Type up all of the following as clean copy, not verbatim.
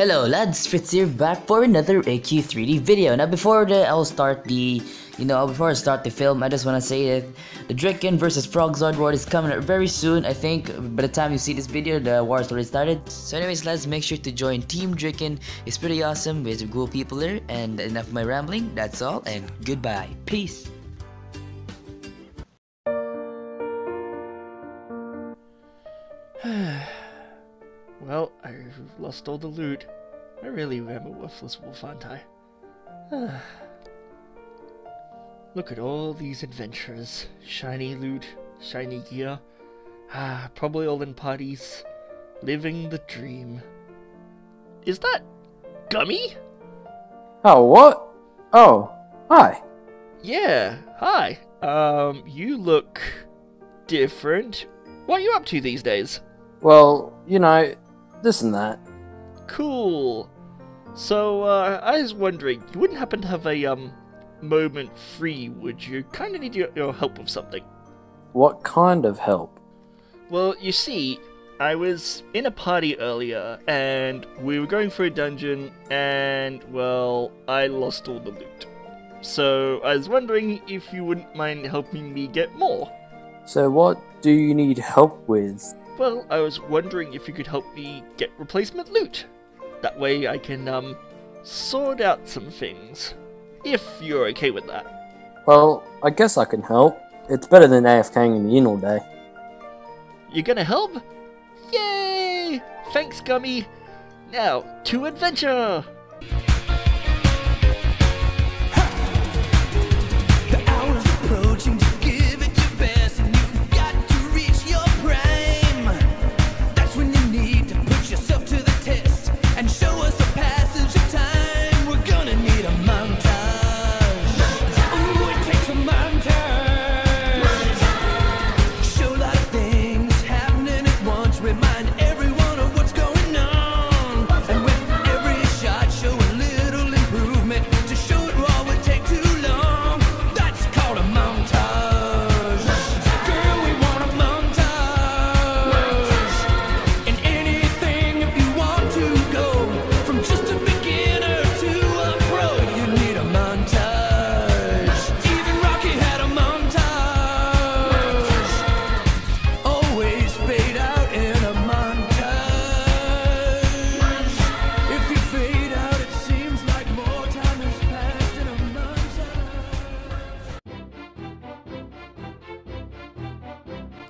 Hello lads, Fritz here, back for another AQ3D video. Now before I start the film, I just want to say that the Drickens versus Frogzard war is coming up very soon. I think by the time you see this video, the war's already started. So anyways lads, make sure to join Team Drickens. It's pretty awesome. We have some cool people there. And enough of my rambling, that's all, and goodbye. Peace. Well, I've lost all the loot. I really am a worthless wolf, aren't I? Look at all these adventures. Shiny loot, shiny gear. Probably all in parties. Living the dream. Is that Gummy? Oh, what? Oh, hi. Yeah, hi. You look different. What are you up to these days? Well, you know, this and that. Cool. So, I was wondering, you wouldn't happen to have a, moment free, would you? Kinda need your help with something. What kind of help? Well, you see, I was in a party earlier, and we were going through a dungeon, and, well, I lost all the loot. So, I was wondering if you wouldn't mind helping me get more. So what do you need help with? Well, I was wondering if you could help me get replacement loot. That way I can, sort out some things. If you're okay with that. Well, I guess I can help. It's better than AFKing in the inn all day. You're gonna help? Yay! Thanks, Gummy! Now, to adventure!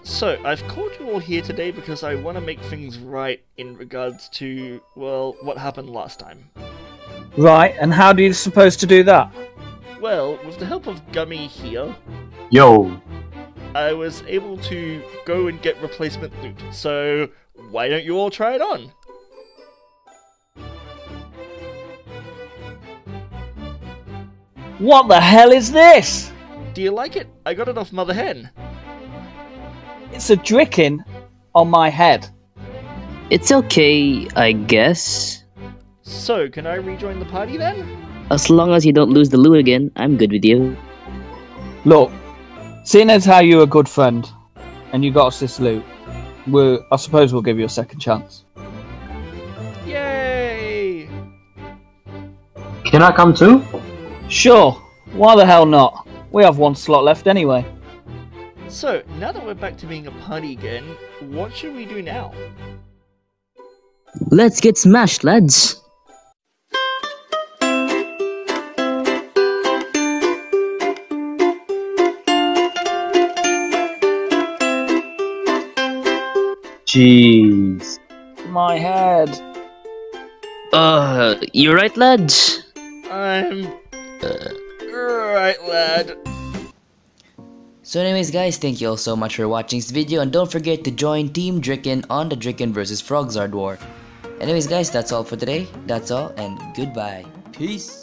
So, I've called you all here today because I want to make things right in regards to, well, what happened last time. Right, and how do you supposed to do that? Well, with the help of Gummy here... Yo! I was able to go and get replacement loot, so why don't you all try it on? What the hell is this? Do you like it? I got it off Mother Hen. It's a Drickens on my head. It's okay, I guess. So, can I rejoin the party then? As long as you don't lose the loot again, I'm good with you. Look, seeing as how you're a good friend, and you got us this loot, I suppose we'll give you a second chance. Yay! Can I come too? Sure, why the hell not? We have one slot left anyway. So, now that we're back to being a party again, what should we do now? Let's get smashed, lads! Jeez. My head. You right, lads? I'm... right, lad. So anyways guys, thank you all so much for watching this video, and don't forget to join Team Drickens on the Drickens vs Frogzard war. Anyways guys, that's all for today. That's all, and goodbye. Peace.